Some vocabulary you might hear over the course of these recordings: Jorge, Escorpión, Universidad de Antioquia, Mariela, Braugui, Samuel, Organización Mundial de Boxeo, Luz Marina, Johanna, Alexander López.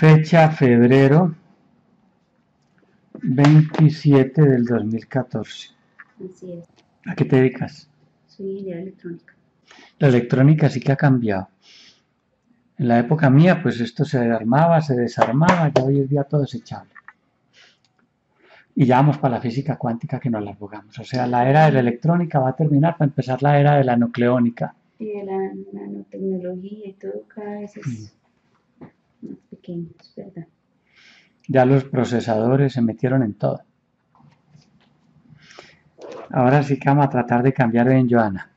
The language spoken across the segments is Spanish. Fecha febrero 27 del 2014. Así es. ¿A qué te dedicas? Soy ingeniera electrónica. La electrónica sí que ha cambiado. En la época mía, pues esto se armaba, se desarmaba, ya hoy es día todo desechable. Y ya vamos para la física cuántica que nos la jugamos. O sea, la era de la electrónica va a terminar para empezar la era de la nucleónica. Y de la nanotecnología y todo cada vez es más pequeño, es verdad. Ya los procesadores se metieron en todo. Ahora sí que vamos a tratar de cambiar en Johanna.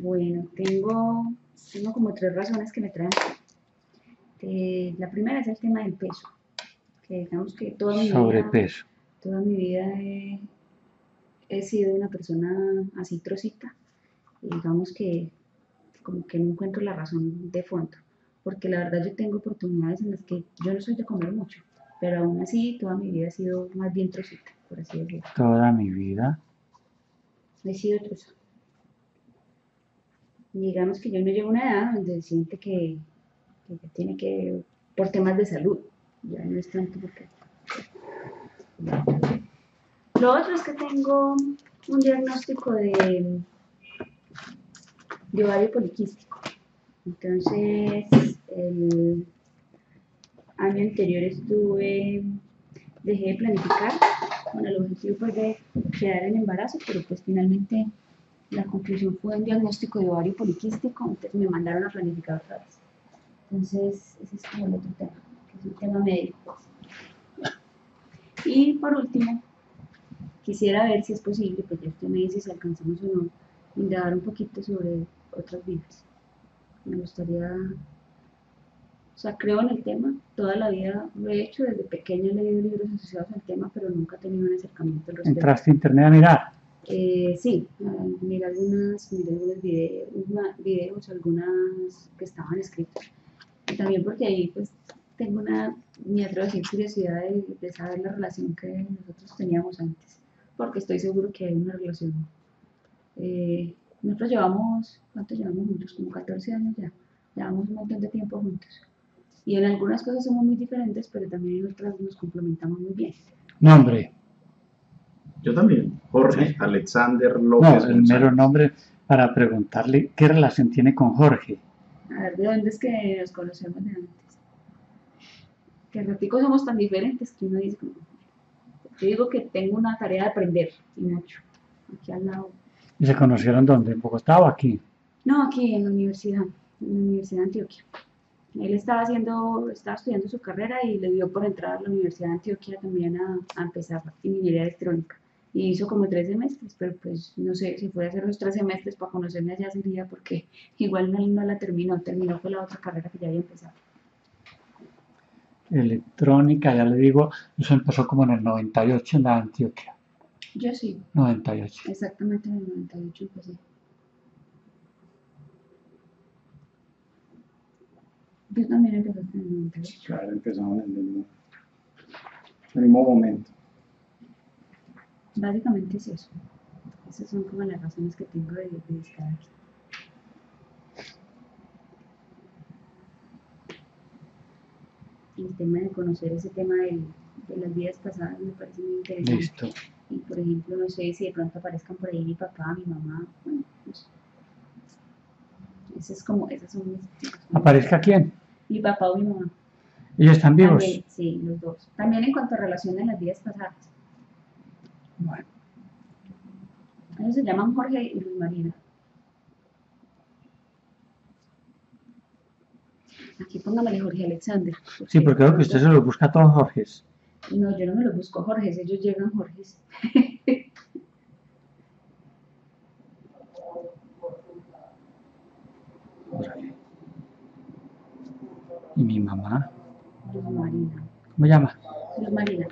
Bueno, tengo como tres razones que me traen. La primera es el tema del peso. Que digamos que toda mi sobrepeso. Toda mi vida he sido una persona así trocita. Y digamos que como que no encuentro la razón de fondo. Porque la verdad yo tengo oportunidades en las que yo no soy de comer mucho. Pero aún así toda mi vida he sido más bien trocita, por así decirlo. Toda mi vida. He sido troza. Digamos que yo no llevo una edad donde siente que tiene que, por temas de salud, ya no es tanto porque... Lo otro es que tengo un diagnóstico de ovario poliquístico. Entonces, el año anterior dejé de planificar con el objetivo de quedar en embarazo, pero pues finalmente... La conclusión fue un diagnóstico de ovario poliquístico, entonces me mandaron a planificar otra vez. Entonces, ese es como el otro tema, que es un tema médico. Y por último, quisiera ver si es posible, pues ya usted me dice si alcanzamos o no, indagar un poquito sobre otras vidas. Me gustaría, o sea, creo en el tema, toda la vida lo he hecho, desde pequeña he leído libros asociados al tema, pero nunca he tenido un acercamiento al respecto. ¿Entraste a internet a mirar? Sí, miré algunos videos, algunas que estaban escritas. Y también porque ahí pues tengo me atrevo a decir curiosidad de saber la relación que nosotros teníamos antes. Porque estoy seguro que hay una relación. Nosotros llevamos, ¿cuánto llevamos juntos? Como 14 años ya. Llevamos un montón de tiempo juntos. Y en algunas cosas somos muy diferentes, pero también en otras nos complementamos muy bien. Nombre. Yo también. Jorge Alexander López. No, el mero nombre para preguntarle qué relación tiene con Jorge. A ver, ¿de dónde es que nos conocemos de antes? Que al ratico somos tan diferentes que uno dice... Yo digo que tengo una tarea de aprender, y mucho. Aquí al lado. ¿Y se conocieron dónde? ¿En Bogotá o aquí? No, aquí en la Universidad de Antioquia. Él estaba estudiando su carrera y le dio por entrar a la Universidad de Antioquia también a empezar ingeniería electrónica. Y hizo como 3 semestres, pero pues no sé, si puede hacer los 3 semestres para conocerme allá sería, porque igual no la terminó con la otra carrera que ya había empezado. Electrónica, ya le digo, eso empezó como en el 98 en la Antioquia. Yo sí. 98. Exactamente en el 98 empecé. Yo también empecé en el 98. Claro, empezamos en el mismo momento. Básicamente es eso. Esas son como las razones que tengo de estar aquí. El tema de conocer ese tema de las vidas pasadas me parece muy interesante. Listo. Y por ejemplo, no sé si de pronto aparezcan por ahí mi papá, mi mamá. Bueno, pues, esas son mis... ¿Aparezca quién? Mi papá o mi mamá. ¿Ellos están vivos? También, sí, los dos. También en cuanto a relación de las vidas pasadas. Bueno. Ellos se llaman Jorge y Luz Marina. Aquí póngamele Jorge Alexander. Porque sí, porque creo que usted se los busca a todos Jorges. No, yo no me los busco Jorges, ellos llegan Jorges. ¿Y mi mamá? Luz Marina. ¿Cómo llama? Luz Marina.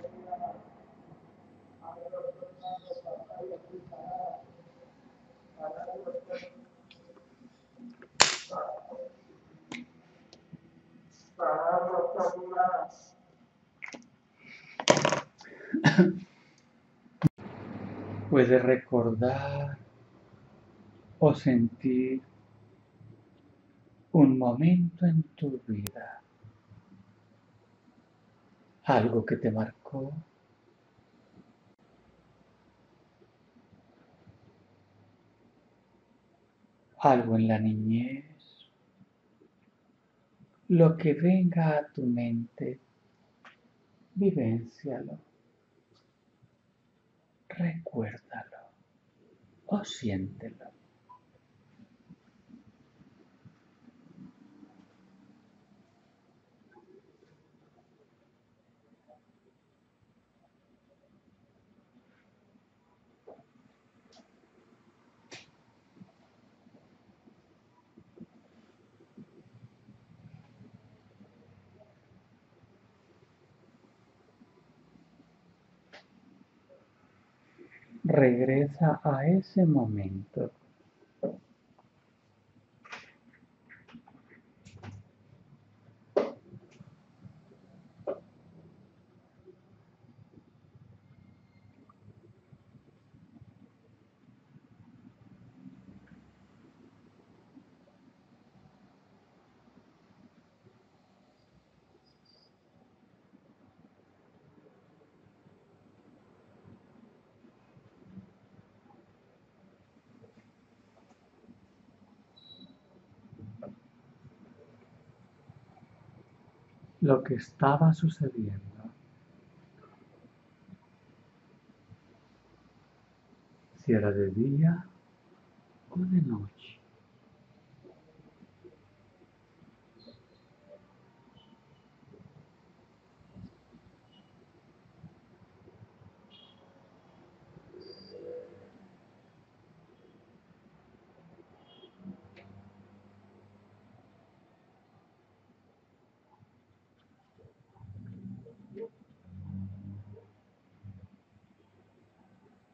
Puede recordar o sentir un momento en tu vida algo que te marcó. Algo en la niñez, lo que venga a tu mente, vivéncialo, recuérdalo o siéntelo. Regresa a ese momento. Lo que estaba sucediendo. Si era de día o de noche.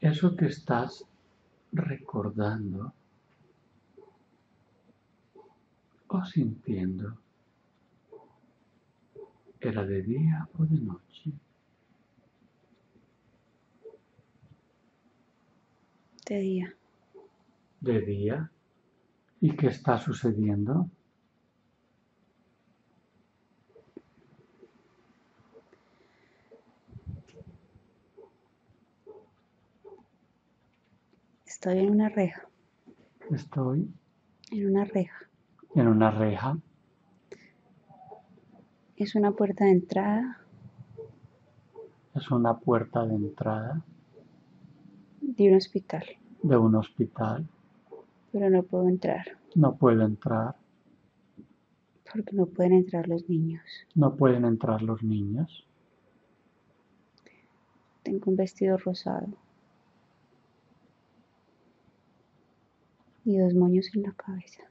Eso que estás recordando o sintiendo, ¿era de día o de noche? De día. ¿De día? ¿Y qué está sucediendo? Estoy en una reja. Estoy. En una reja. En una reja. Es una puerta de entrada. Es una puerta de entrada. De un hospital. De un hospital. Pero no puedo entrar. No puedo entrar. Porque no pueden entrar los niños. No pueden entrar los niños. Tengo un vestido rosado. Y dos moños en la cabeza.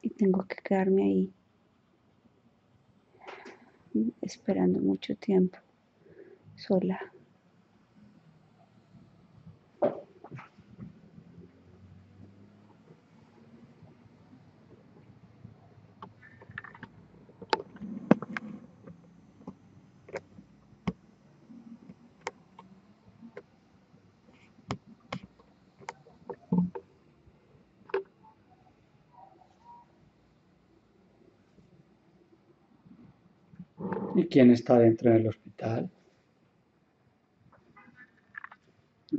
Y tengo que quedarme ahí, esperando mucho tiempo, sola. ¿Y quién está dentro del hospital?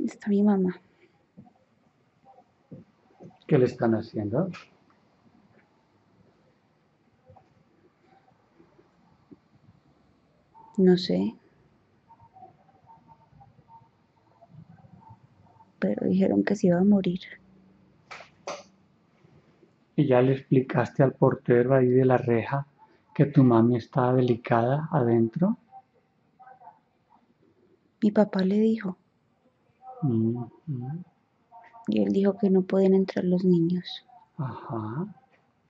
Está mi mamá. ¿Qué le están haciendo? No sé. Pero dijeron que se iba a morir. ¿Y ya le explicaste al portero ahí de la reja que tu mami estaba delicada adentro? Mi papá le dijo. Y él dijo que no podían entrar los niños. Ajá.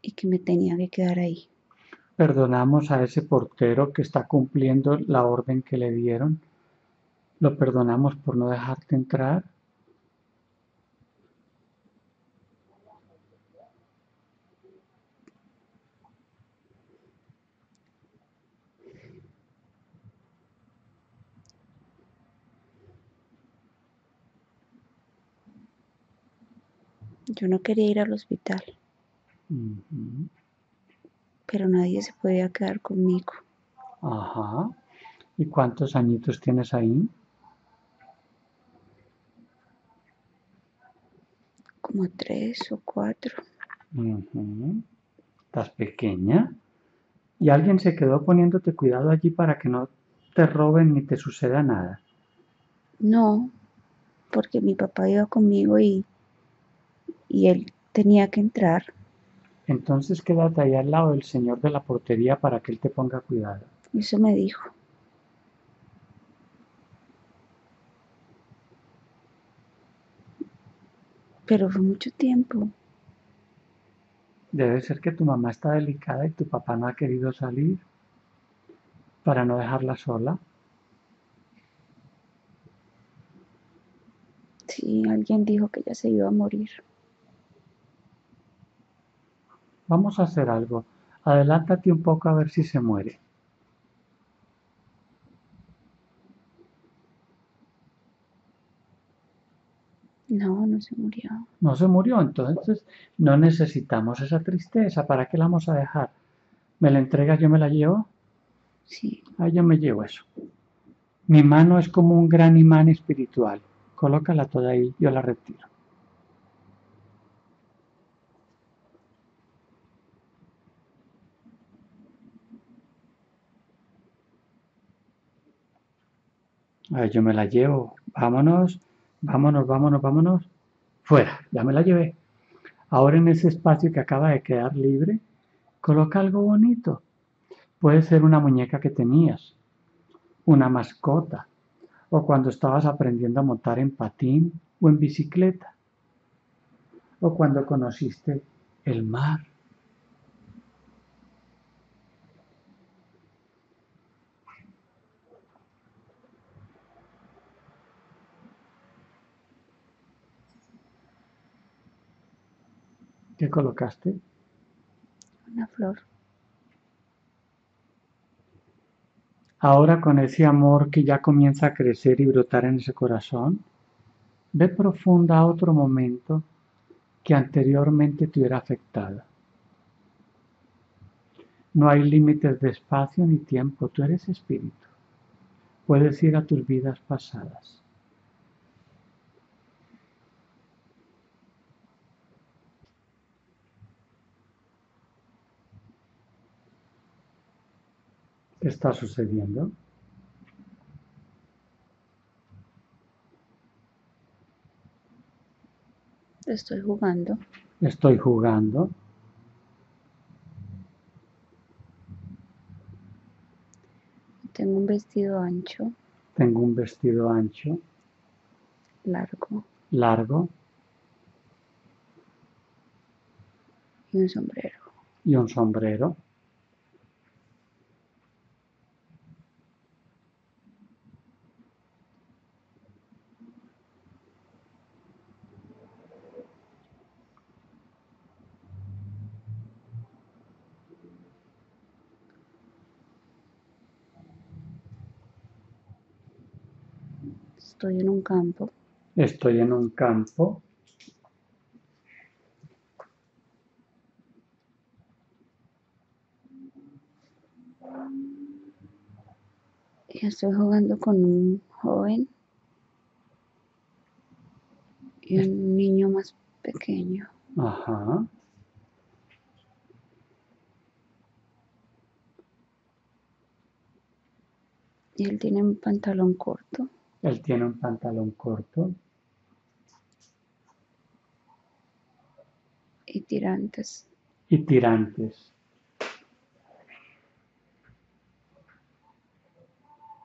Y que me tenía que quedar ahí. Perdonamos a ese portero que está cumpliendo la orden que le dieron. ¿Lo perdonamos por no dejarte entrar? Yo no quería ir al hospital. pero nadie se podía quedar conmigo. Ajá. ¿Y cuántos añitos tienes ahí? Como 3 o 4. Uh-huh. ¿Estás pequeña? ¿Y alguien se quedó poniéndote cuidado allí para que no te roben ni te suceda nada? No, porque mi papá iba conmigo y él tenía que entrar. Entonces quédate ahí al lado del señor de la portería para que él te ponga cuidado. Eso me dijo. Pero fue mucho tiempo. Debe ser que tu mamá está delicada y tu papá no ha querido salir para no dejarla sola. Sí, alguien dijo que ya se iba a morir. Vamos a hacer algo. Adelántate un poco a ver si se muere. No, no se murió. No se murió, entonces no necesitamos esa tristeza. ¿Para qué la vamos a dejar? ¿Me la entregas, yo me la llevo? Sí. Ah, yo me llevo eso. Mi mano es como un gran imán espiritual. Colócala toda ahí, yo la retiro. Ah, yo me la llevo. Vámonos. Vámonos, vámonos, vámonos. Fuera, ya me la llevé. Ahora en ese espacio que acaba de quedar libre, coloca algo bonito. Puede ser una muñeca que tenías, una mascota, o cuando estabas aprendiendo a montar en patín o en bicicleta, o cuando conociste el mar. ¿Qué colocaste? Una flor. Ahora con ese amor que ya comienza a crecer y brotar en ese corazón, ve profunda a otro momento que anteriormente te hubiera afectado. No hay límites de espacio ni tiempo, tú eres espíritu. Puedes ir a tus vidas pasadas. ¿Qué está sucediendo? Estoy jugando. Estoy jugando. Tengo un vestido ancho. Tengo un vestido ancho. Largo. Largo. Y un sombrero. Y un sombrero. Estoy en un campo. Estoy en un campo. Y estoy jugando con un joven y un niño más pequeño. Ajá. Y él tiene un pantalón corto. Él tiene un pantalón corto. Y tirantes. Y tirantes.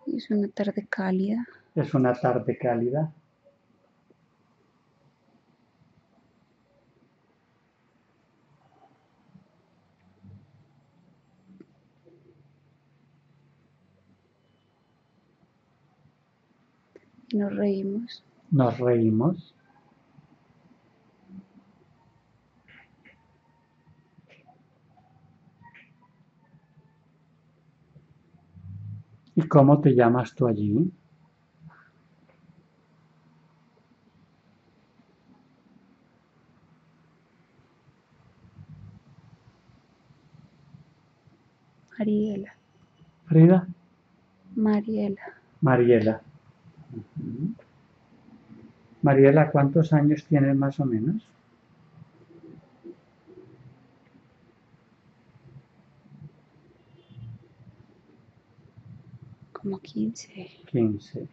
Es una tarde cálida. Es una tarde cálida. Nos reímos. Nos reímos. ¿Y cómo te llamas tú allí? Mariela. ¿Frida? Mariela. Mariela. Uh-huh. Mariela, ¿cuántos años tienes más o menos? Como 15. 15.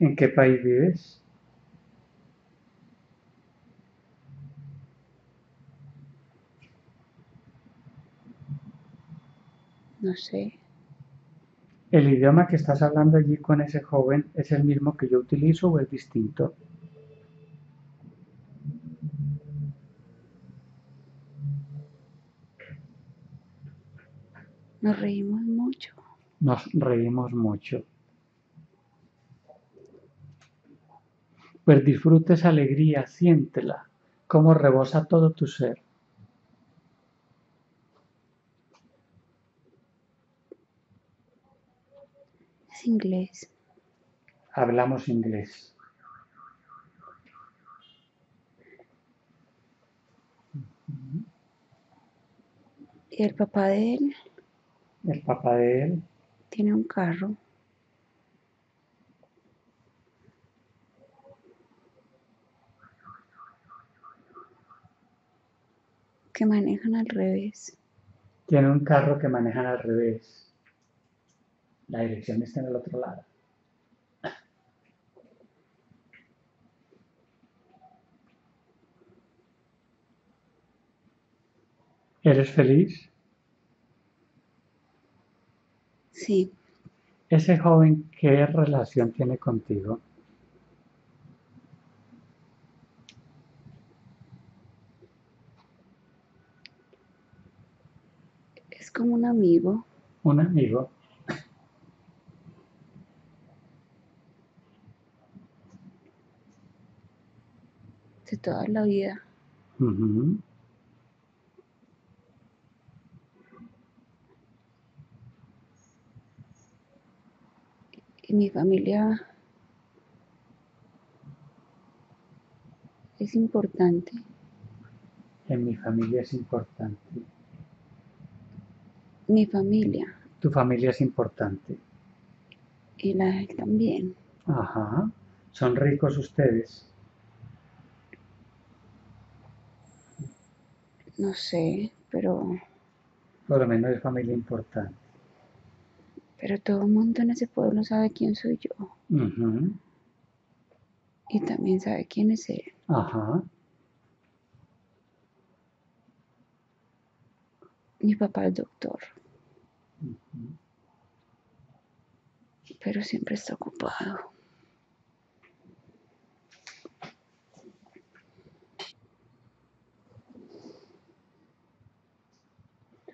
¿En qué país vives? No sé. ¿El idioma que estás hablando allí con ese joven es el mismo que yo utilizo o es distinto? Nos reímos mucho. Nos reímos mucho. Pues disfruta esa alegría, siéntela, como rebosa todo tu ser. Es inglés. Hablamos inglés. ¿Y el papá de él? El papá de él tiene un carro. Que manejan al revés. Tiene un carro que manejan al revés. La dirección está en el otro lado. ¿Eres feliz? Sí. ¿Ese joven qué relación tiene contigo? Es como un amigo. ¿Un amigo? De toda la vida. Uh-huh. Y mi familia es importante. En mi familia es importante. Mi familia. Tu familia es importante. Y la de él también. Ajá. ¿Son ricos ustedes? No sé, pero... Por lo menos es familia importante. Pero todo el mundo en ese pueblo sabe quién soy yo. Uh-huh. Y también sabe quién es él. Ajá. Mi papá es doctor. Uh-huh. Pero siempre está ocupado.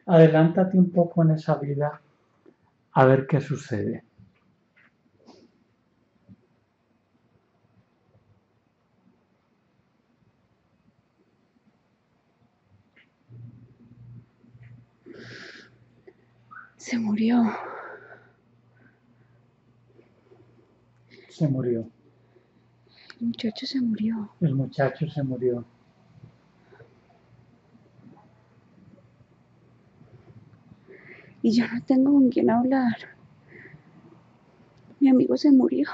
Adelántate un poco en esa vida. A ver qué sucede. Se murió. Se murió. El muchacho se murió. El muchacho se murió. Y yo no tengo con quién hablar. Mi amigo se murió.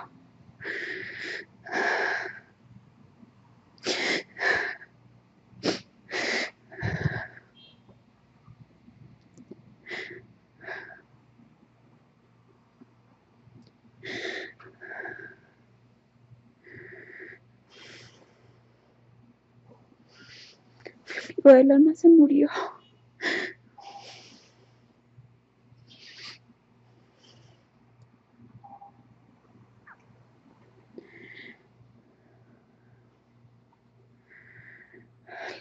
Mi amigo de Lona se murió.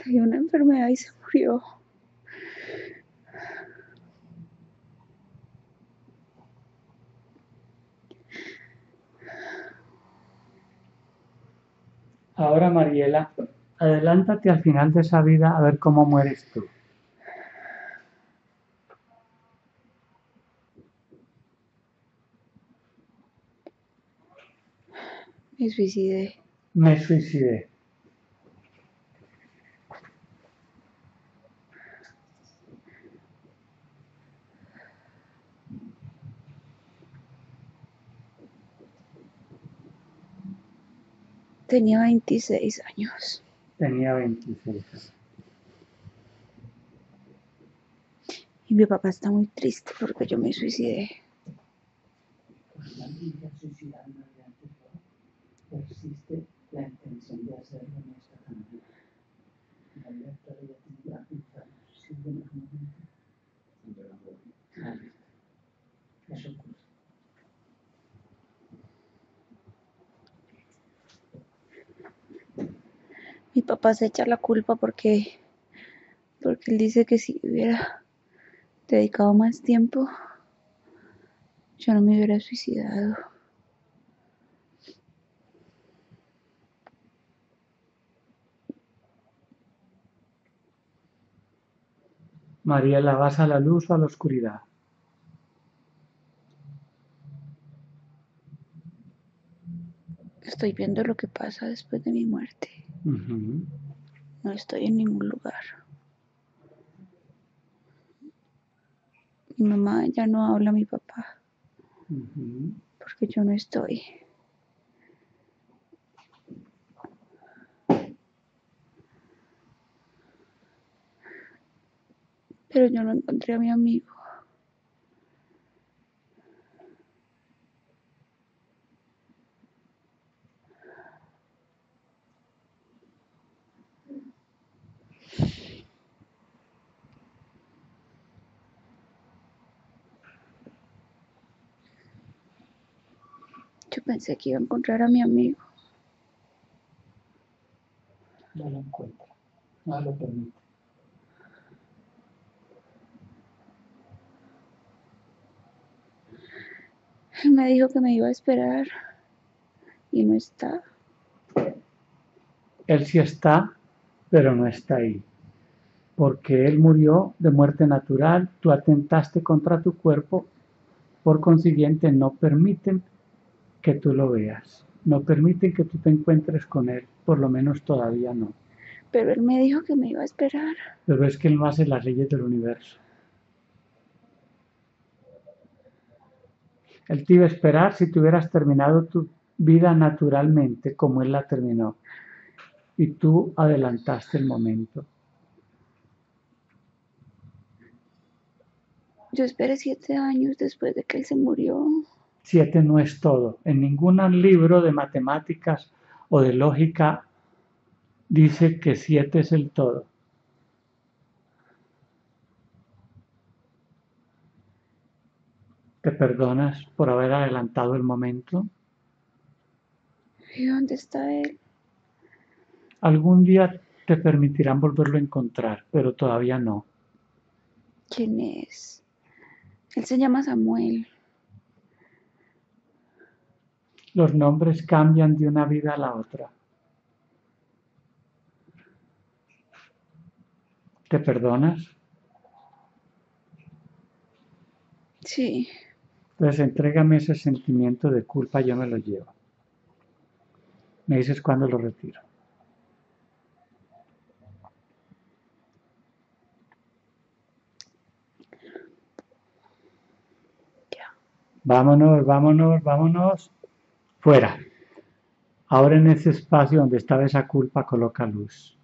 Le dio una enfermedad y se murió. Ahora, Mariela, adelántate al final de esa vida a ver cómo mueres tú. Me suicidé. Me suicidé. Tenía 26 años. Tenía 26 años. Y mi papá está muy triste porque yo me suicidé. Mi papá se echa la culpa porque él dice que si hubiera dedicado más tiempo, yo no me hubiera suicidado. Mariela, ¿vas a la luz o a la oscuridad? Estoy viendo lo que pasa después de mi muerte. Uh-huh. No estoy en ningún lugar. Mi mamá ya no habla a mi papá. Uh-huh. Porque yo no estoy. Pero yo no encontré a mi amigo. Yo pensé que iba a encontrar a mi amigo. No lo encuentro, no lo permito. Él me dijo que me iba a esperar y no está. Él sí está, pero no está ahí. Porque él murió de muerte natural, tú atentaste contra tu cuerpo, por consiguiente no permiten que tú lo veas, no permiten que tú te encuentres con él, por lo menos todavía no. Pero él me dijo que me iba a esperar. Pero es que él no hace las leyes del universo. Él te iba a esperar si tú hubieras terminado tu vida naturalmente, como él la terminó. Y tú adelantaste el momento. Yo esperé 7 años después de que él se murió. 7 no es todo. En ningún libro de matemáticas o de lógica dice que 7 es el todo. ¿Te perdonas por haber adelantado el momento? ¿Y dónde está él? Algún día te permitirán volverlo a encontrar, pero todavía no. ¿Quién es? Él se llama Samuel. Los nombres cambian de una vida a la otra. ¿Te perdonas? Sí. Entonces, entrégame ese sentimiento de culpa, yo me lo llevo. Me dices cuándo lo retiro. Ya. Vámonos, vámonos, vámonos. Fuera. Ahora en ese espacio donde estaba esa culpa, coloca luz.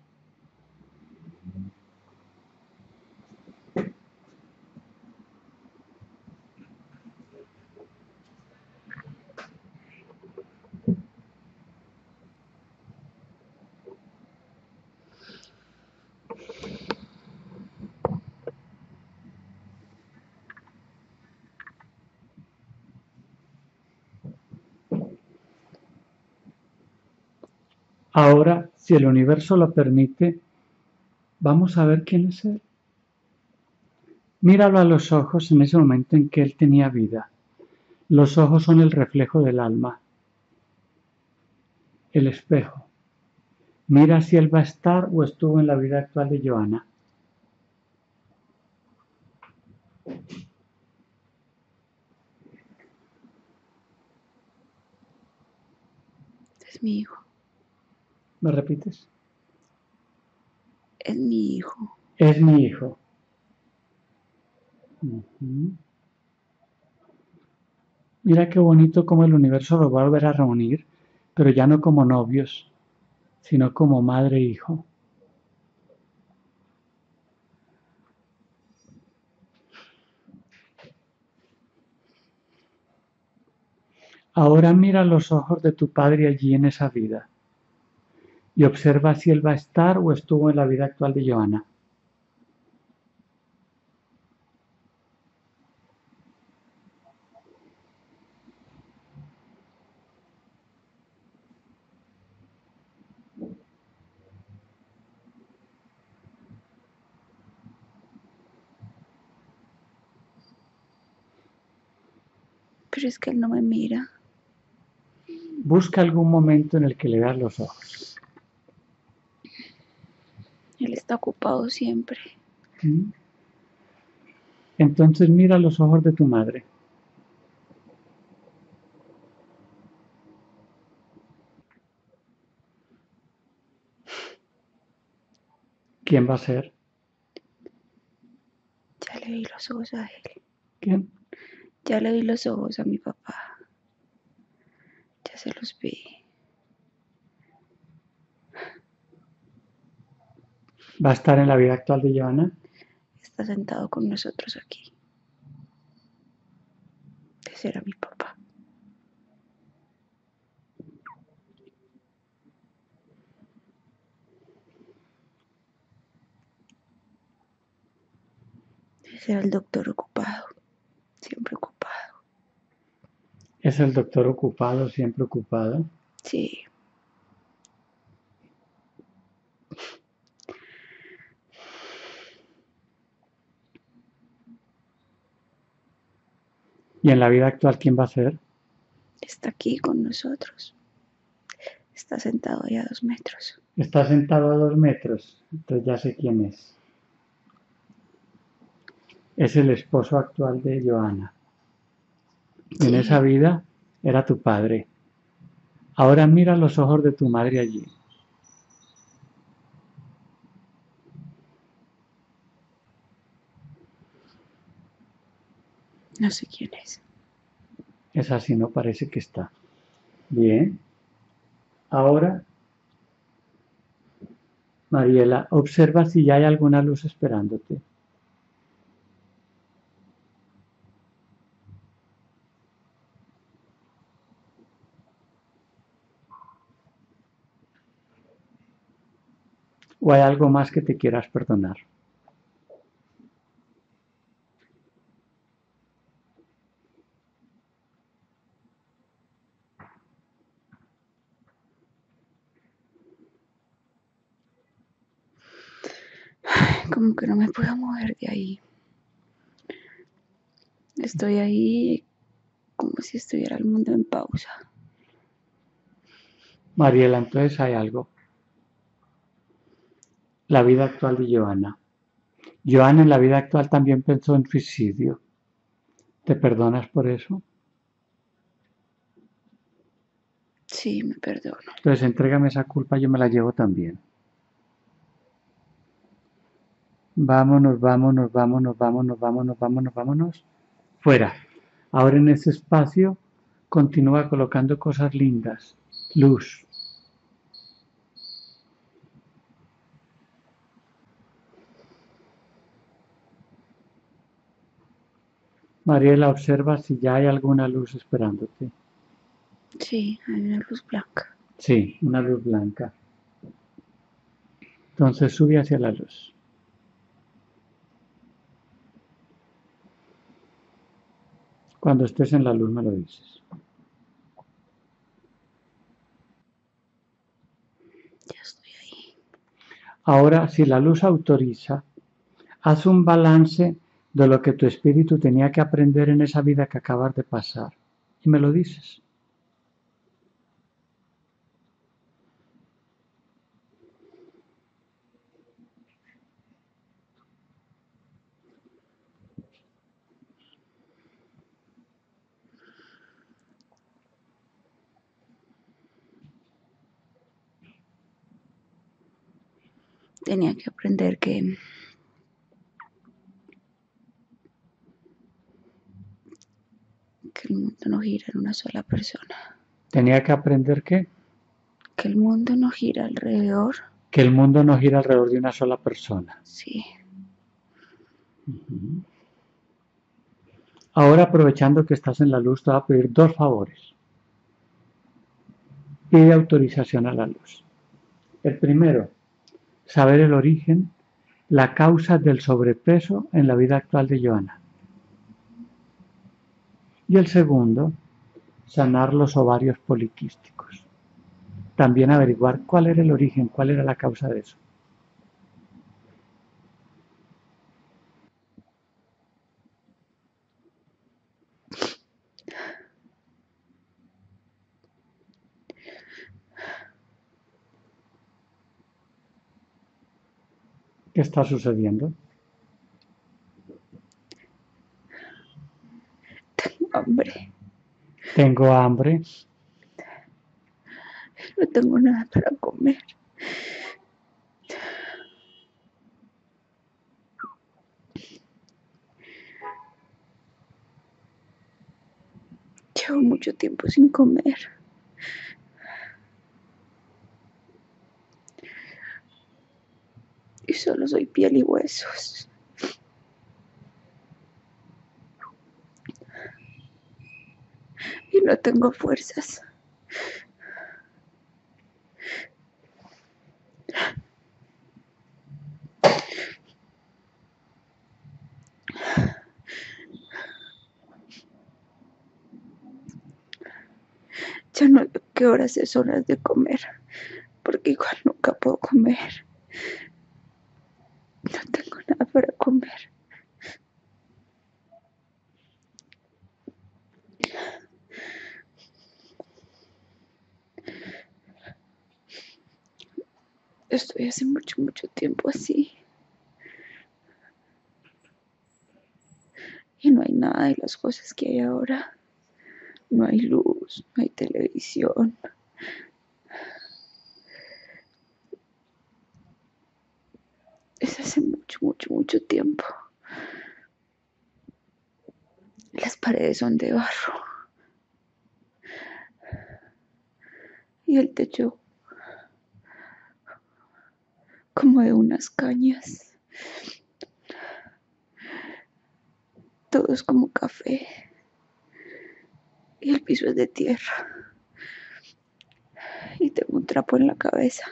Ahora, si el universo lo permite, vamos a ver quién es él. Míralo a los ojos en ese momento en que él tenía vida. Los ojos son el reflejo del alma, el espejo. Mira si él va a estar o estuvo en la vida actual de Johanna. Este es mi hijo. ¿Me repites? Es mi hijo. Es mi hijo. Uh-huh. Mira qué bonito cómo el universo lo va a volver a reunir, pero ya no como novios, sino como madre e hijo. Ahora mira los ojos de tu padre allí en esa vida y observa si él va a estar o estuvo en la vida actual de Johanna. Pero es que él no me mira. Busca algún momento en el que le veas los ojos. Él está ocupado siempre. ¿Mm? Entonces mira los ojos de tu madre. ¿Quién va a ser? Ya le vi los ojos a él. ¿Quién? Ya le vi los ojos a mi papá. Ya se los vi. ¿Va a estar en la vida actual de Johanna? Está sentado con nosotros aquí. Ese era mi papá. Ese era el doctor ocupado, siempre ocupado. ¿Es el doctor ocupado, siempre ocupado? Sí. ¿Y en la vida actual quién va a ser? Está aquí con nosotros. Está sentado ahí a 2 metros. Está sentado a 2 metros. Entonces ya sé quién es. Es el esposo actual de Johanna. Sí. En esa vida era tu padre. Ahora mira los ojos de tu madre allí. No sé quién es. Es así, no parece que está. Bien. Ahora, Mariela, observa si ya hay alguna luz esperándote. ¿O hay algo más que te quieras perdonar? Como que no me puedo mover de ahí. Estoy ahí como si estuviera el mundo en pausa. Mariela, entonces hay algo. La vida actual de Johanna. Johanna en la vida actual también pensó en suicidio. ¿Te perdonas por eso? Sí, me perdono. Entonces entrégame esa culpa, yo me la llevo también. Vámonos, vámonos, vámonos, vámonos, vámonos, vámonos, vámonos. Fuera. Ahora en ese espacio continúa colocando cosas lindas. Luz. Mariela, observa si ya hay alguna luz esperándote. Sí, hay una luz blanca. Sí, una luz blanca. Entonces sube hacia la luz. Cuando estés en la luz me lo dices. Ya estoy ahí. Ahora, si la luz autoriza, haz un balance de lo que tu espíritu tenía que aprender en esa vida que acabas de pasar. Y me lo dices. Tenía que aprender que el mundo no gira en una sola persona. ¿Tenía que aprender qué? Que Que el mundo no gira alrededor. Que el mundo no gira alrededor de una sola persona. Sí. Uh-huh. Ahora, aprovechando que estás en la luz, te voy a pedir dos favores. Pide autorización a la luz. El primero, saber el origen, la causa del sobrepeso en la vida actual de Johanna. Y el segundo, sanar los ovarios poliquísticos. También averiguar cuál era el origen, cuál era la causa de eso. ¿Qué está sucediendo? Tengo hambre. Tengo hambre. No tengo nada para comer. Llevo mucho tiempo sin comer. Y solo soy piel y huesos. Y no tengo fuerzas. Ya no veo qué horas es horas de comer, porque igual nunca puedo comer. No tengo nada para comer. Estoy hace mucho tiempo así. Y no hay nada de las cosas que hay ahora. No hay luz, no hay televisión. Es hace mucho tiempo. Las paredes son de barro. Y el techo como de unas cañas. Todo es como café. Y el piso es de tierra. Y tengo un trapo en la cabeza.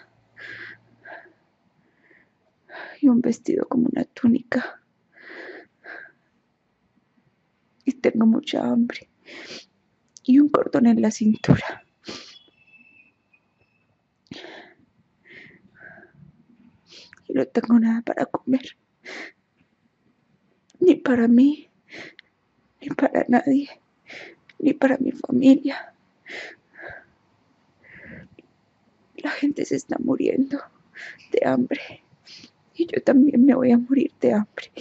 Y un vestido como una túnica. Y tengo mucha hambre. Y un cordón en la cintura. No tengo nada para comer, ni para mí, ni para nadie, ni para mi familia. La gente se está muriendo de hambre y yo también me voy a morir de hambre.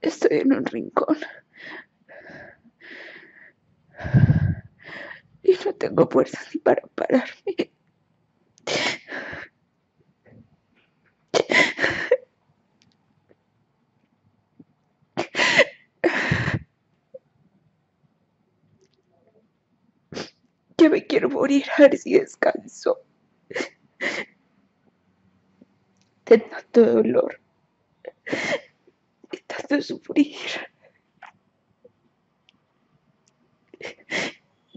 Estoy en un rincón y no tengo fuerza ni para pararme. Ya me quiero morir, a ver si descanso. De tanto dolor, de tanto sufrir.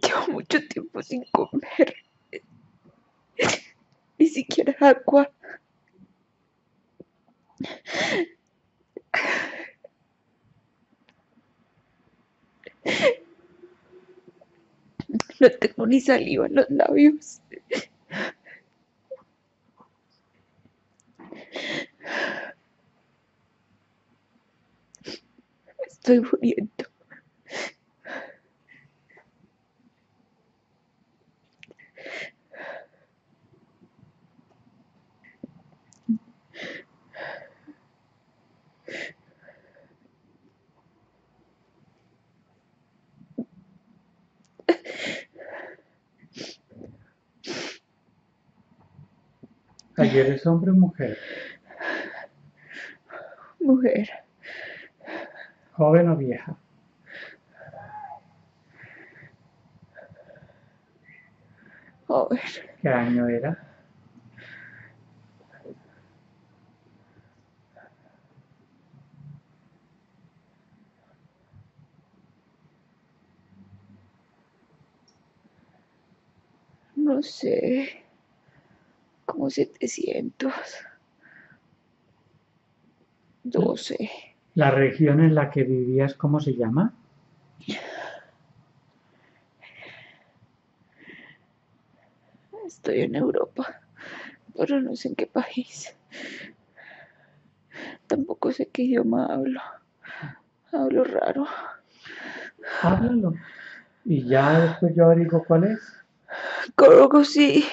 Llevo mucho tiempo sin comer, ni siquiera agua. No tengo ni saliva en los labios. Estoy muriendo. ¿Taller es hombre o mujer? Mujer. ¿Joven o vieja? Joven. ¿Qué año era? 712. ¿La región en la que vivías cómo se llama? Estoy en Europa, pero no sé en qué país. Tampoco sé qué idioma hablo. Hablo raro. Háblalo. Y ya después yo averiguo cuál es. Coloco sí.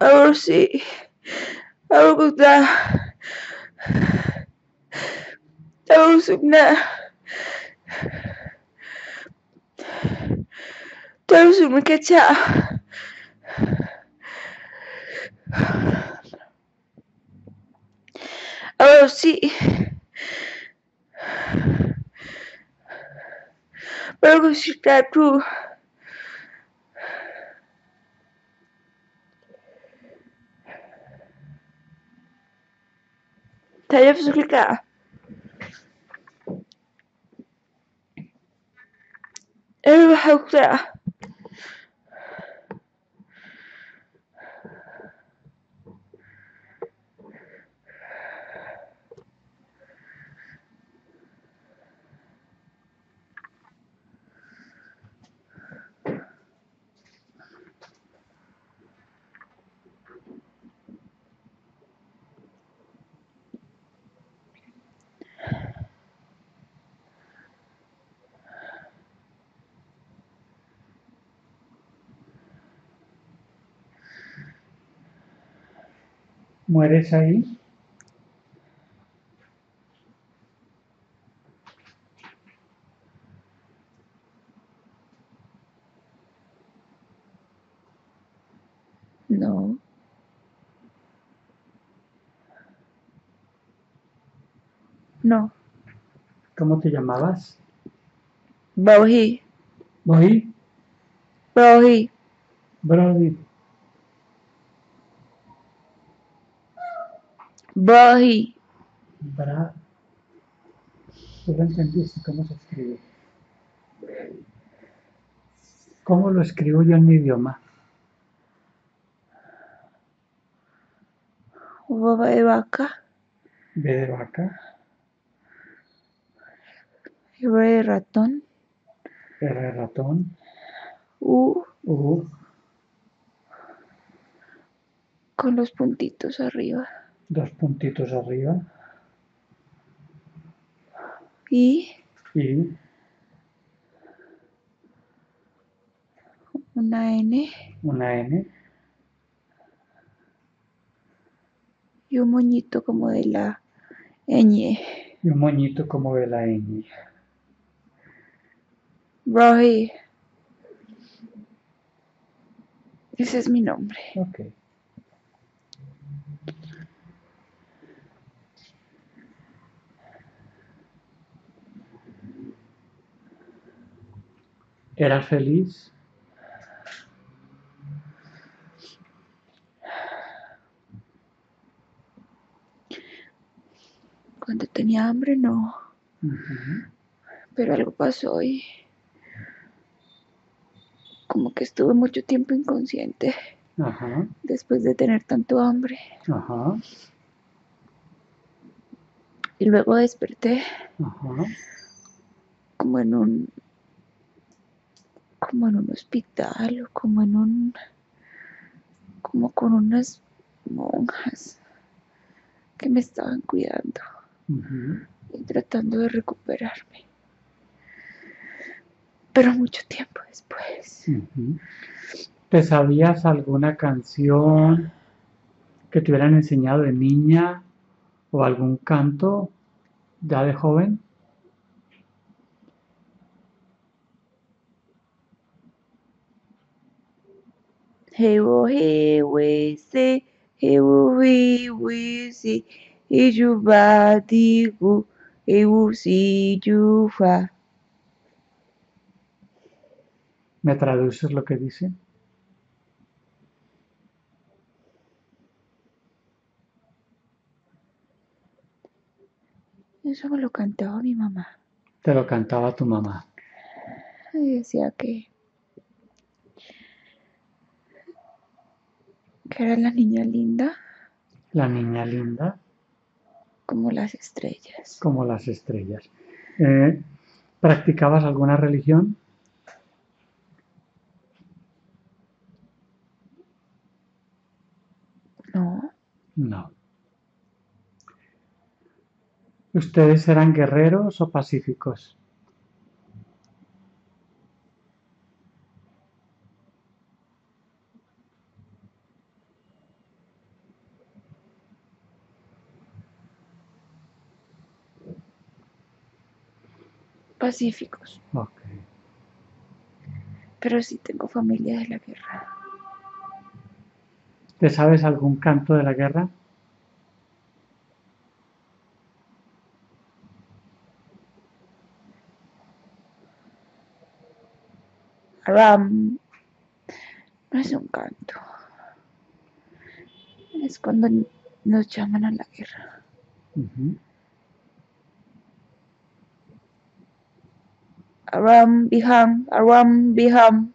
Ahora sí. Ahora da. Ahora subna. Ahora subme que cha. Ahora sí. Pero si está tú. Te debes explicar. Él va a usar. ¿Mueres ahí? No. No. ¿Cómo te llamabas? Braugui. ¿Braugui? Braugui. Braugui. Braugui. ¿Tú lo entendiste? ¿Cómo se escribe? ¿Cómo lo escribo yo en mi idioma? Baba de vaca. B de vaca. R de ratón. R de ratón. U. U. Con los puntitos arriba. 2 puntitos arriba. Y. Y. Una N. Una N. Y un moñito como de la ñ. Y un moñito como de la ñ. Braugui. Ese es mi nombre. Ok. ¿Eras feliz? Cuando tenía hambre, no. Pero algo pasó y... como que estuve mucho tiempo inconsciente. Después de tener tanto hambre. Y luego desperté. Como en un... como en un hospital o como en un... como con unas monjas que me estaban cuidando y tratando de recuperarme, pero mucho tiempo después. ¿Te sabías alguna canción que te hubieran enseñado de niña o algún canto ya de joven? Hey, oh, hey, we say, Ewuwiwisi ijubadigu ewusijufa. ¿Me traduces lo que dice? Eso me lo cantaba mi mamá. Te lo cantaba tu mamá. Y decía que era la niña linda. La niña linda. Como las estrellas. Como las estrellas. ¿Practicabas alguna religión? No. No. ¿Ustedes eran guerreros o pacíficos? Pacíficos. Ok. Pero sí tengo familia de la guerra. ¿Te sabes algún canto de la guerra? Ram. No es un canto. Es cuando nos llaman a la guerra. Uh-huh. Aram Biham.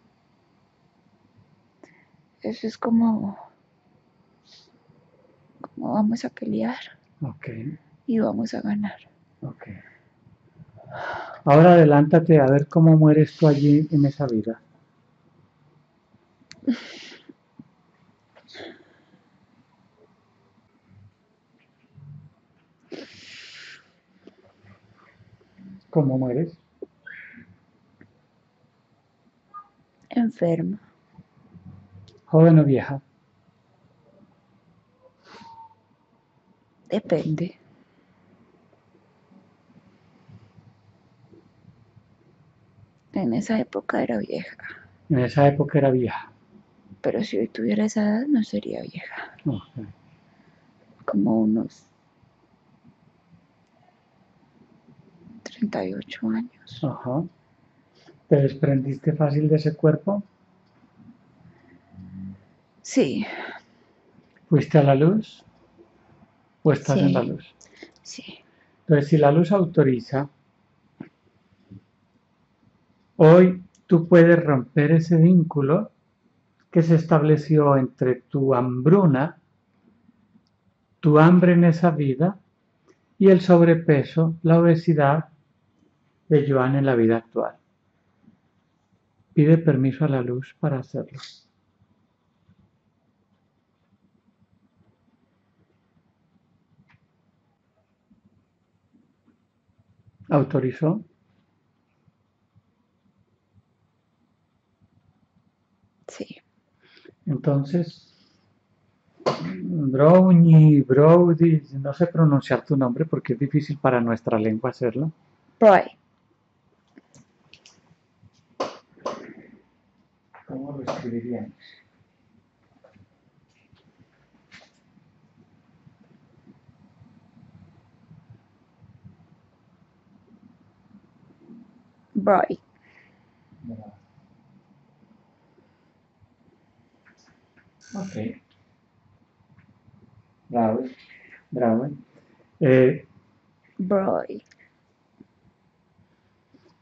Eso es como vamos a pelear. Okay. Y vamos a ganar. Okay. Ahora adelántate a ver cómo mueres tú allí en esa vida. ¿Cómo mueres? Enferma. ¿Joven o vieja? Depende. En esa época era vieja. En esa época era vieja. Pero si hoy tuviera esa edad no sería vieja. Okay. Como unos 38 años. Ajá. ¿Te desprendiste fácil de ese cuerpo? Sí. ¿Fuiste a la luz? ¿O estás en la luz? Sí. Entonces, si la luz autoriza, hoy tú puedes romper ese vínculo que se estableció entre tu hambruna, tu hambre en esa vida, y el sobrepeso, la obesidad de Johanna en la vida actual. Pide permiso a la luz para hacerlo. ¿Autorizó? Sí. Entonces, Braugui, Braugui, no sé pronunciar tu nombre porque es difícil para nuestra lengua hacerlo. Braugui. ¿Cómo lo escribiríamos? Braugui. Ok. Braugui. Braugui. Braugui.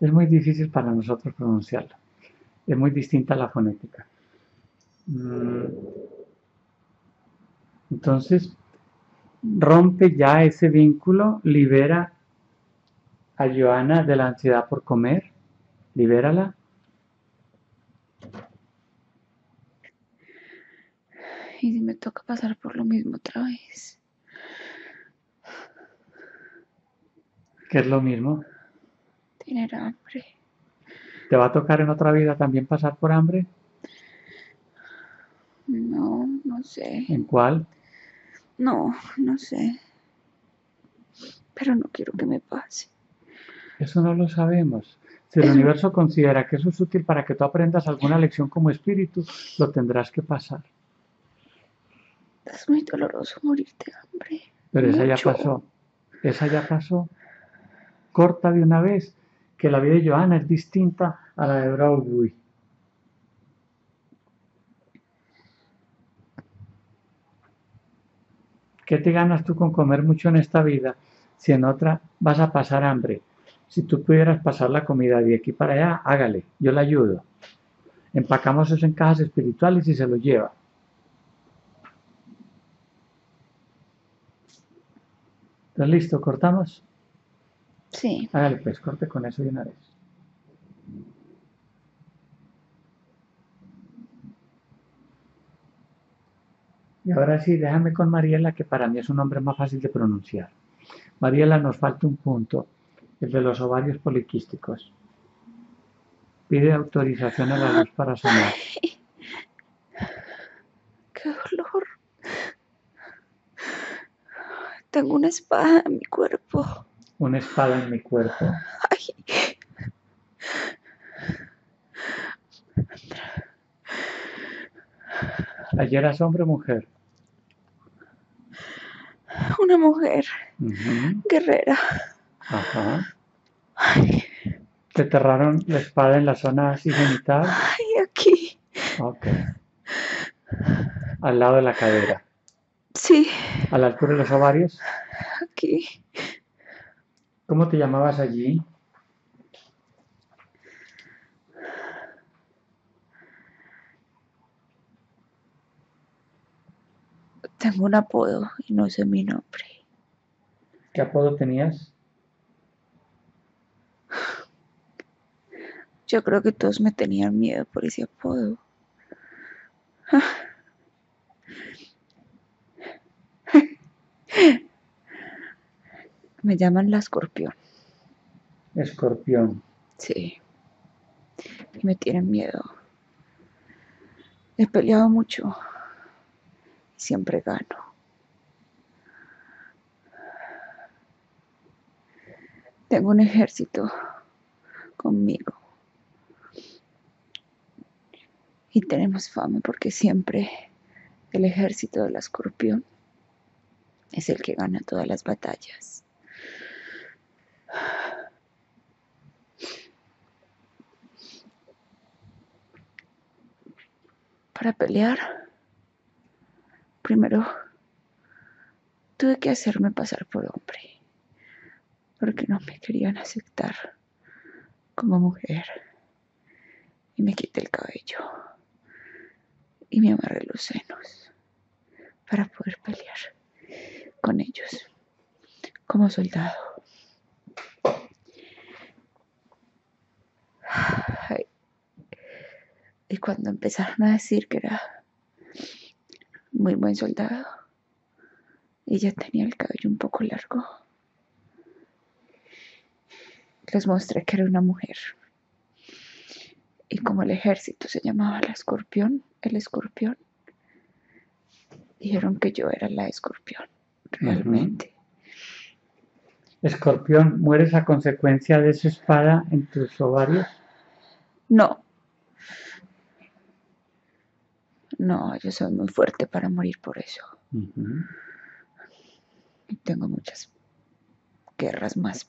Es muy difícil para nosotros pronunciarlo. Es muy distinta a la fonética. Entonces, rompe ya ese vínculo, libera a Johanna de la ansiedad por comer, libérala. Y si me toca pasar por lo mismo otra vez. ¿Qué es lo mismo? Tener hambre. ¿Te va a tocar en otra vida también pasar por hambre? No, no sé. ¿En cuál? No, no sé. Pero no quiero que me pase. Eso no lo sabemos. Si el universo considera que eso es útil para que tú aprendas alguna lección como espíritu, lo tendrás que pasar. Es muy doloroso morirte de hambre. Pero mucho. Esa ya pasó. Esa ya pasó. Corta de una vez que la vida de Johanna es distinta a la de Braugui. ¿Qué te ganas tú con comer mucho en esta vida si en otra vas a pasar hambre? Si tú pudieras pasar la comida de aquí para allá, hágale, yo le ayudo. Empacamos eso en cajas espirituales y se lo lleva. ¿Estás listo? ¿Cortamos? Sí. Hágale pues, corte con eso de una vez. Y ahora sí, déjame con Mariela, que para mí es un nombre más fácil de pronunciar. Mariela, nos falta un punto, el de los ovarios poliquísticos. Pide autorización a la luz para sanar. Ay, ¡qué dolor! Tengo una espada en mi cuerpo. ¿Una espada en mi cuerpo? Ay. ¿Ayer eras hombre o mujer? Una mujer. Guerrera. Ajá. Ay. ¿Te enterraron la espada en la zona así genital? Ay, aquí. Ok. Al lado de la cadera. Sí. ¿A la altura de los ovarios? Aquí. ¿Cómo te llamabas allí? Tengo un apodo y no sé mi nombre. ¿Qué apodo tenías? Yo creo que todos me tenían miedo por ese apodo. Me llaman la Escorpión. Escorpión. Sí. Y me tienen miedo. He peleado mucho. Siempre gano. Tengo un ejército conmigo. Y tenemos fama porque siempre el ejército de la Escorpión es el que gana todas las batallas. Para pelear, primero tuve que hacerme pasar por hombre, porque no me querían aceptar como mujer. Y me quité el cabello y me amarré los senos para poder pelear con ellos como soldado. Ay. Y cuando empezaron a decir que era muy buen soldado, ella tenía el cabello un poco largo, les mostré que era una mujer. Y como el ejército se llamaba la Escorpión, el Escorpión, dijeron que yo era la Escorpión realmente. Escorpión, ¿mueres a consecuencia de esa espada en tus ovarios? No. No, yo soy muy fuerte para morir por eso. Tengo muchas guerras más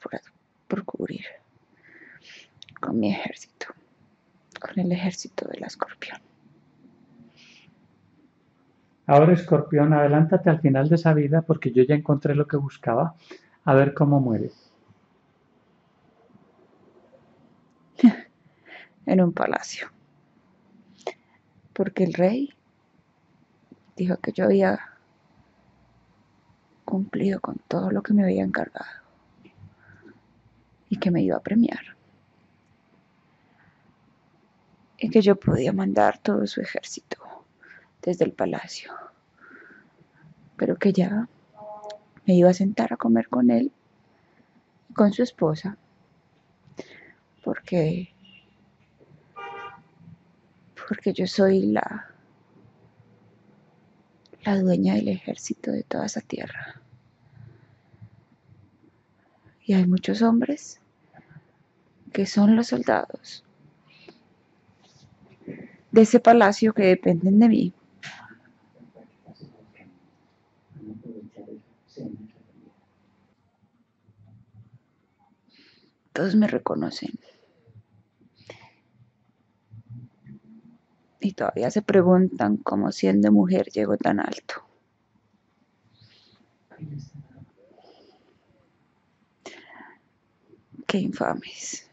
por cubrir con mi ejército, con el ejército de la Escorpión. Ahora, Escorpión, adelántate al final de esa vida porque yo ya encontré lo que buscaba. A ver cómo mueres. En un palacio. Porque el rey dijo que yo había cumplido con todo lo que me había encargado y que me iba a premiar y que yo podía mandar todo su ejército desde el palacio, pero que ya me iba a sentar a comer con él y con su esposa, porque yo soy la dueña del ejército de toda esa tierra. Y hay muchos hombres que son los soldados de ese palacio que dependen de mí. todos me reconocen. Y todavía se preguntan cómo siendo mujer llego tan alto. Qué infames.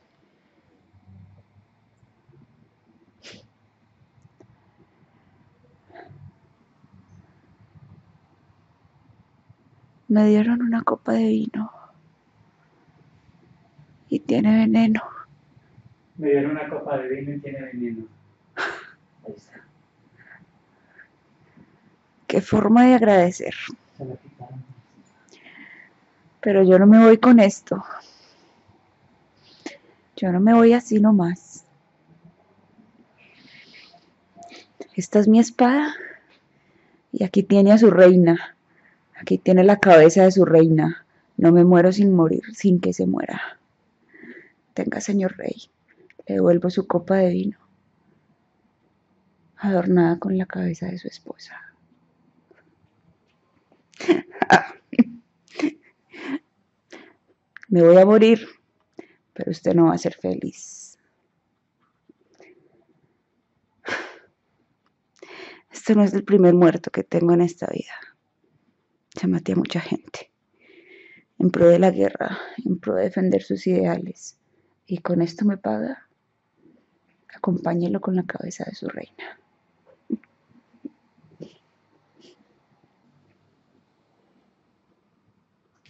Me dieron una copa de vino y tiene veneno. Me dieron una copa de vino y tiene veneno. Ahí está. Qué forma de agradecer. Pero yo no me voy con esto. Yo no me voy así nomás. Esta es mi espada y aquí tiene a su reina. Aquí tiene la cabeza de su reina. No me muero sin morir, sin que se muera. Tenga, señor rey. Le devuelvo su copa de vino, adornada con la cabeza de su esposa. Me voy a morir, pero usted no va a ser feliz. Este no es el primer muerto que tengo en esta vida. Ya maté a mucha gente en pro de la guerra, en pro de defender sus ideales, y con esto me paga. Acompáñelo con la cabeza de su reina.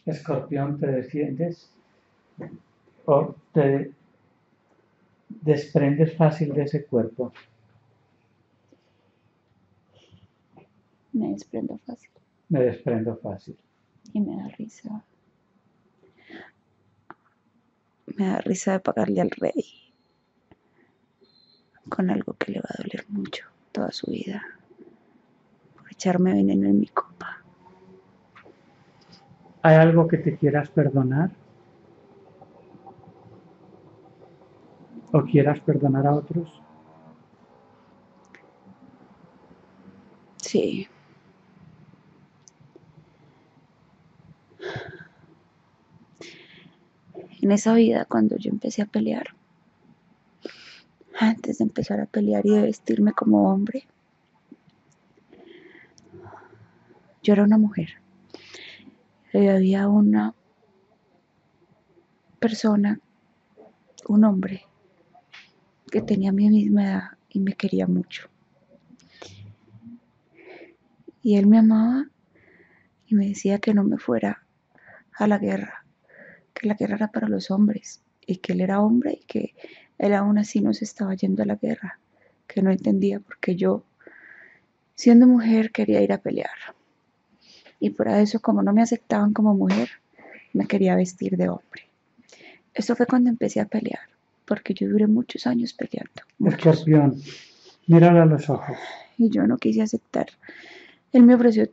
Escorpión, ¿te defiendes o te desprendes fácil de ese cuerpo? Me desprendo fácil. Me desprendo fácil. Y me da risa. Me da risa de pagarle al rey con algo que le va a doler mucho toda su vida, por echarme veneno en mi copa. ¿Hay algo que te quieras perdonar? ¿O quieras perdonar a otros? Sí. En esa vida, cuando yo empecé a pelear, antes de empezar a pelear y de vestirme como hombre, yo era una mujer. Y había una persona, un hombre, que tenía mi misma edad y me quería mucho. Y él me amaba y me decía que no me fuera a la guerra, que la guerra era para los hombres, y que él era hombre y que él aún así no se estaba yendo a la guerra, que no entendía porque yo, siendo mujer, quería ir a pelear. Y por eso, como no me aceptaban como mujer, me quería vestir de hombre. Eso fue cuando empecé a pelear, porque yo duré muchos años peleando. Escorpión, mírala a los ojos. Y yo no quise aceptar. Él me ofreció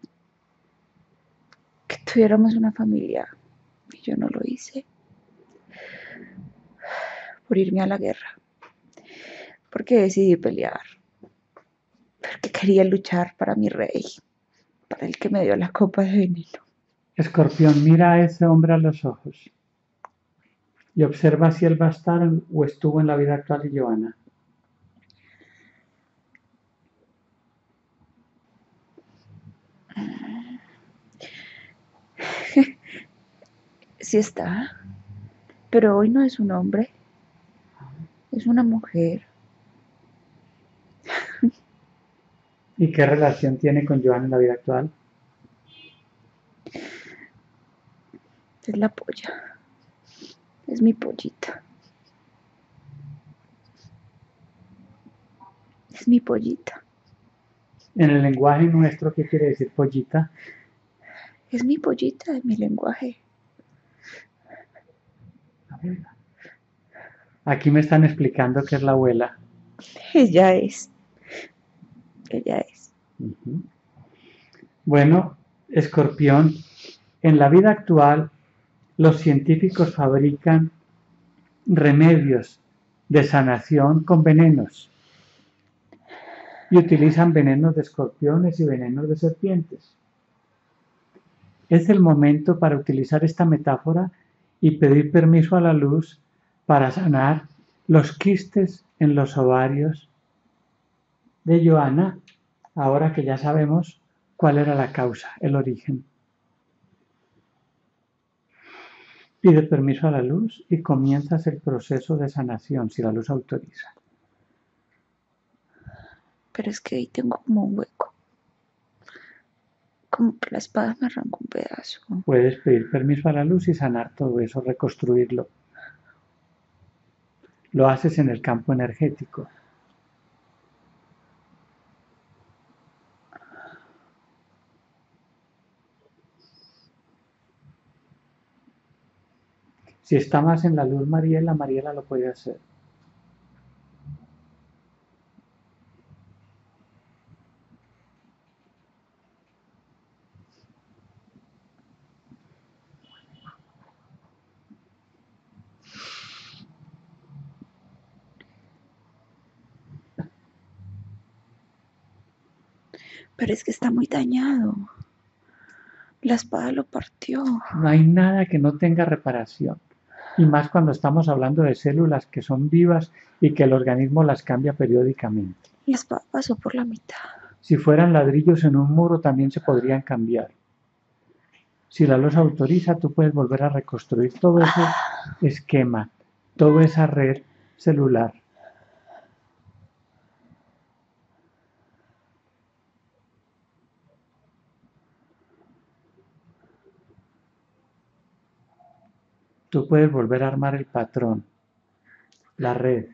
que tuviéramos una familia, y yo no lo hice por irme a la guerra, porque decidí pelear, porque quería luchar para mi rey, para el que me dio la copa de veneno. Escorpión, mira a ese hombre a los ojos y observa si él va a estar o estuvo en la vida actual de Johanna. Sí está, pero hoy no es un hombre, es una mujer. ¿Y qué relación tiene con Johanna en la vida actual? Es la polla, es mi pollita. Es mi pollita. En el lenguaje nuestro, ¿qué quiere decir pollita? Es mi pollita en mi lenguaje. Aquí me están explicando que es la abuela. Ella es. Ella es. Bueno, Escorpión, en la vida actual los científicos fabrican remedios de sanación con venenos. Y utilizan venenos de escorpiones y venenos de serpientes. Es el momento para utilizar esta metáfora y pedir permiso a la luz para sanar los quistes en los ovarios de Johanna, ahora que ya sabemos cuál era la causa, el origen. Pide permiso a la luz y comienzas el proceso de sanación, si la luz autoriza. Pero es que ahí tengo como un hueco. Como que la espada me arrancó un pedazo. Puedes pedir permiso a la luz y sanar todo eso, reconstruirlo. Lo haces en el campo energético. Si está más en la luz Mariela, Mariela lo puede hacer. Pero es que está muy dañado. La espada lo partió. No hay nada que no tenga reparación. Y más cuando estamos hablando de células que son vivas y que el organismo las cambia periódicamente. La espada pasó por la mitad. Si fueran ladrillos en un muro también se podrían cambiar. Si la luz autoriza, tú puedes volver a reconstruir todo ese esquema, toda esa red celular. Tú puedes volver a armar el patrón, la red.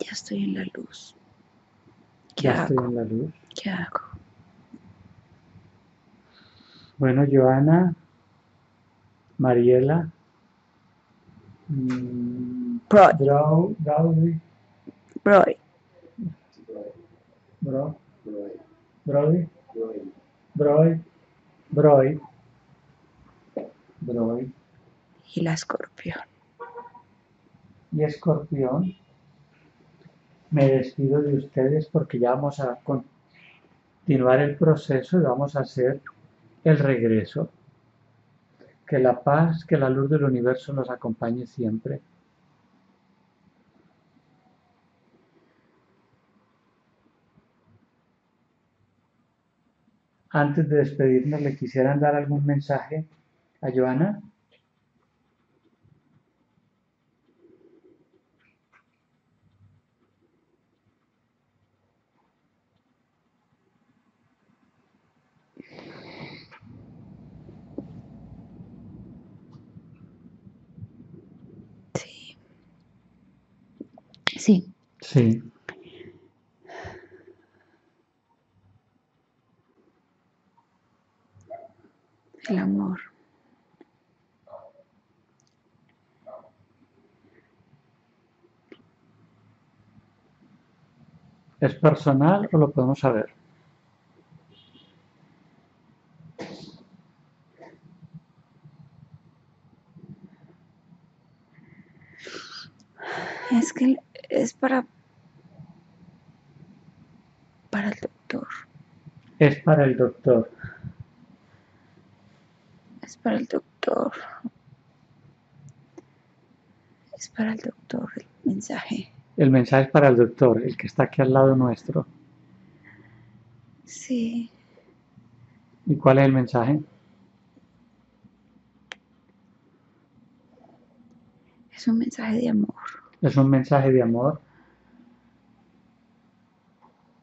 Ya estoy en la luz. ¿Qué hago? Bueno, Johanna, Mariela, Braugui y la Escorpión. Y Escorpión, me despido de ustedes porque ya vamos a continuar el proceso y vamos a hacer el regreso. Que la paz, que la luz del universo nos acompañe siempre. Antes de despedirnos, ¿le quisieran dar algún mensaje a Johanna? Sí. Sí. Sí. El amor. ¿Es personal o lo podemos saber? Es que es para el doctor. Es para el doctor. Es para el doctor. Es para el doctor el mensaje. El mensaje es para el doctor, el que está aquí al lado nuestro. Sí. ¿Y cuál es el mensaje? Es un mensaje de amor. ¿Es un mensaje de amor?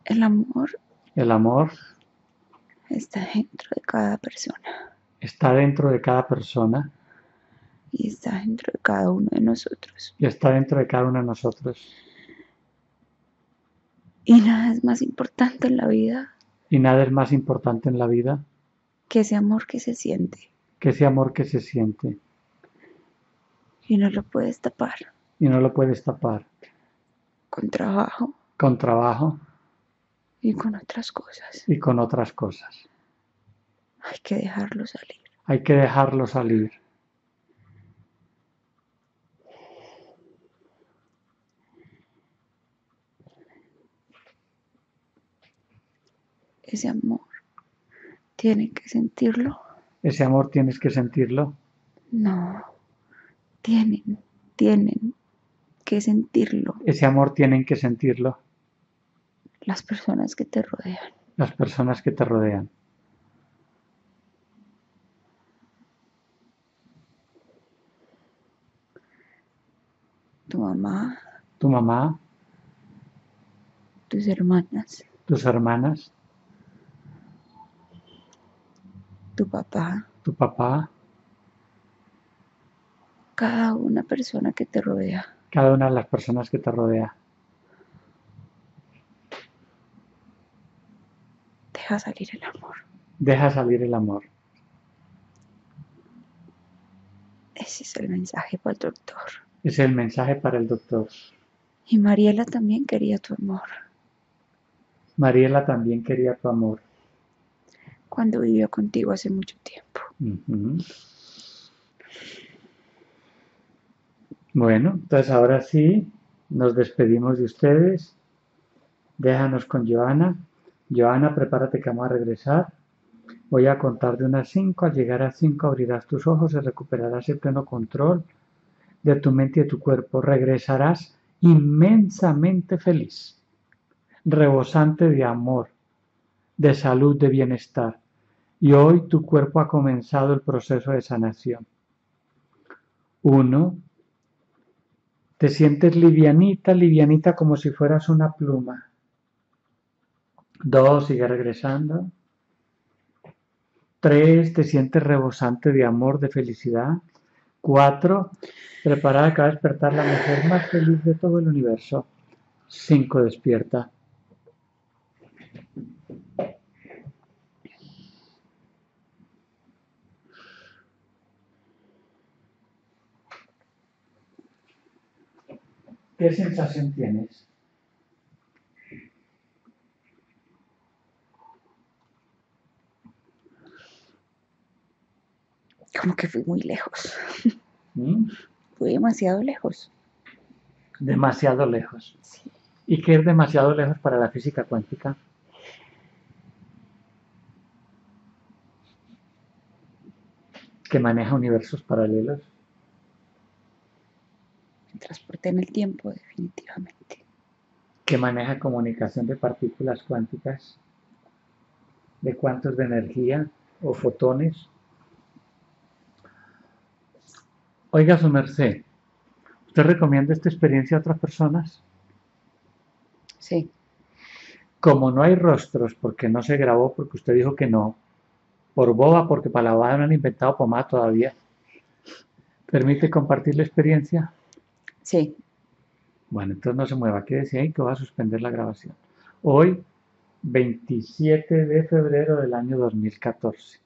El amor. El amor está dentro de cada persona. Está dentro de cada persona. Y está dentro de cada uno de nosotros. Y está dentro de cada uno de nosotros. Y nada es más importante en la vida. Y nada es más importante en la vida. Que ese amor que se siente. Que ese amor que se siente. Y no lo puedes tapar. Y no lo puedes tapar. Con trabajo. Con trabajo. Y con otras cosas. Y con otras cosas. Hay que dejarlo salir. Hay que dejarlo salir. ese amor. ¿Tienen que sentirlo? ¿Ese amor tienes que sentirlo? No, tienen que sentirlo. ¿Ese amor tienen que sentirlo? Las personas que te rodean. Las personas que te rodean. Tu mamá. Tu mamá. Tus hermanas. Tus hermanas. Tu papá. Tu papá. Cada una persona que te rodea. Cada una de las personas que te rodea. Deja salir el amor. Deja salir el amor. Ese es el mensaje para el doctor. Es el mensaje para el doctor. Y Mariela también quería tu amor. Mariela también quería tu amor. Cuando vivió contigo hace mucho tiempo. Bueno, entonces ahora sí, nos despedimos de ustedes. Déjanos con Johanna. Johanna, prepárate que vamos a regresar. Voy a contar de 1 a 5. Al llegar a 5 abrirás tus ojos y recuperarás el pleno control de tu mente y de tu cuerpo. Regresarás inmensamente feliz, rebosante de amor, de salud, de bienestar. Y hoy tu cuerpo ha comenzado el proceso de sanación. 1. Te sientes livianita, livianita como si fueras una pluma. 2, sigue regresando. 3, te sientes rebosante de amor, de felicidad. 4, preparada que va a despertar la mujer más feliz de todo el universo. 5, despierta. ¿Qué sensación tienes? Como que fui muy lejos. Fui demasiado lejos. Demasiado lejos. Sí. ¿Y qué es demasiado lejos para la física cuántica? Que maneja universos paralelos. Transporte en el tiempo, definitivamente. Que maneja comunicación de partículas cuánticas, de cuantos de energía o fotones. Oiga, su merced, ¿usted recomienda esta experiencia a otras personas? Sí. Como no hay rostros, porque no se grabó, porque usted dijo que no, por boba, porque para la boba no han inventado pomada todavía, ¿permite compartir la experiencia? Sí. Bueno, entonces no se mueva. ¿Qué decía ahí? Que va a suspender la grabación. Hoy, 27 de febrero del año 2014.